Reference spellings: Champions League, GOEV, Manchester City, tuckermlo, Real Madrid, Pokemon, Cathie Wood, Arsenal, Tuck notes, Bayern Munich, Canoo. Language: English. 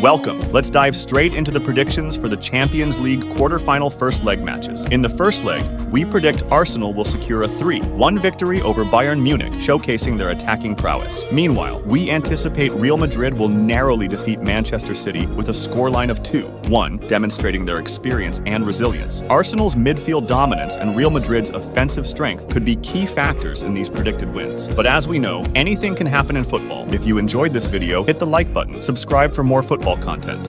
Welcome. Let's dive straight into the predictions for the Champions League quarterfinal first leg matches. In the first leg, we predict Arsenal will secure a 3-1 victory over Bayern Munich, showcasing their attacking prowess. Meanwhile, we anticipate Real Madrid will narrowly defeat Manchester City with a scoreline of 2-1, demonstrating their experience and resilience. Arsenal's midfield dominance and Real Madrid's offensive strength could be key factors in these predicted wins. But as we know, anything can happen in football. If you enjoyed this video, hit the like button, subscribe for more football content.